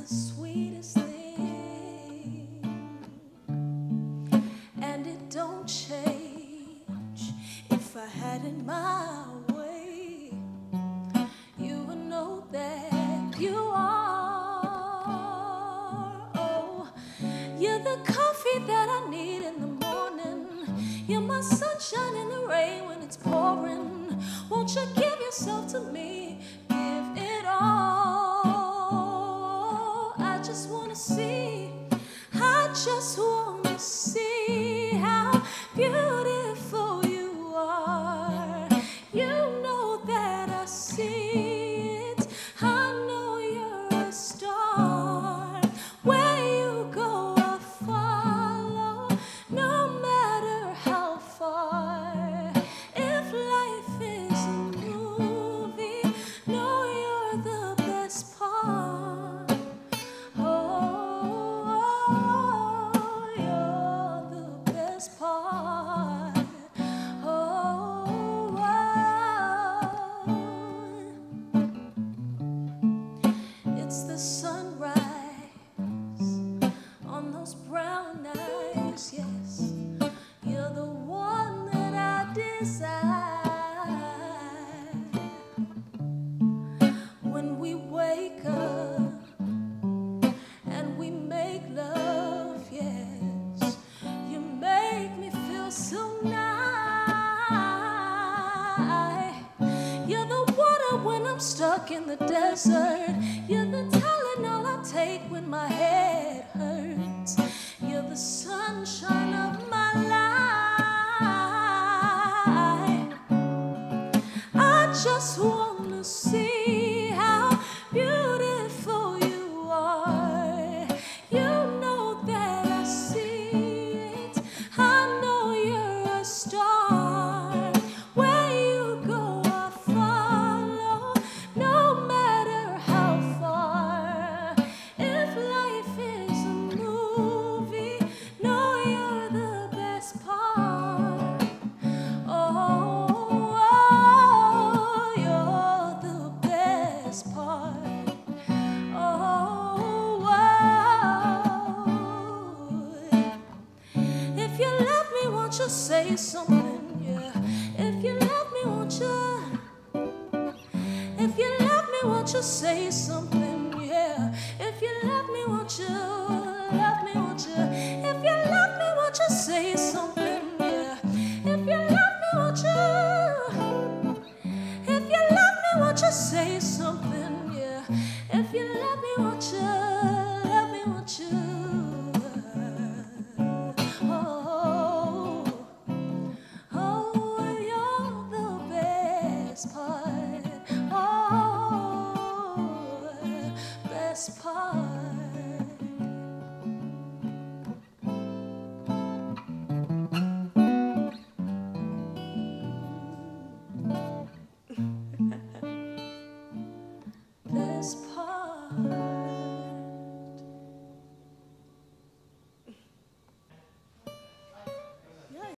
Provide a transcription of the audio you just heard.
the sweetest thing, and it don't change. If I had it my way, you would know that you are. Oh, you're the coffee that I need in the morning. You're my sunshine in the rain when it's pouring. Won't you give yourself to me? Give it all. I just wanna see. I just wanna see how beautiful you are. You know that I see it. I know you're a star. Where you go, I follow. No matter how far. If life is a movie, know you're the best part. Oh, you're the best part. Oh, wow. It's the sunrise on those brown eyes, yes. You're the one that I desire. When we wake up and we make love, yes, you make me feel so nice. You're the water when I'm stuck in the desert. You're the Tylenol I take when my head hurts. You're the sunshine of my life. I just wanna see how beautiful you are. You know that I see it. I know you're a star. Where you go, I follow. No matter how far. If life is a movie, know you're the best part. Oh, you're the best part. Oh, wow. If you love me, won't you say something? Yeah. If you love me, won't you? If you love me, won't you say something?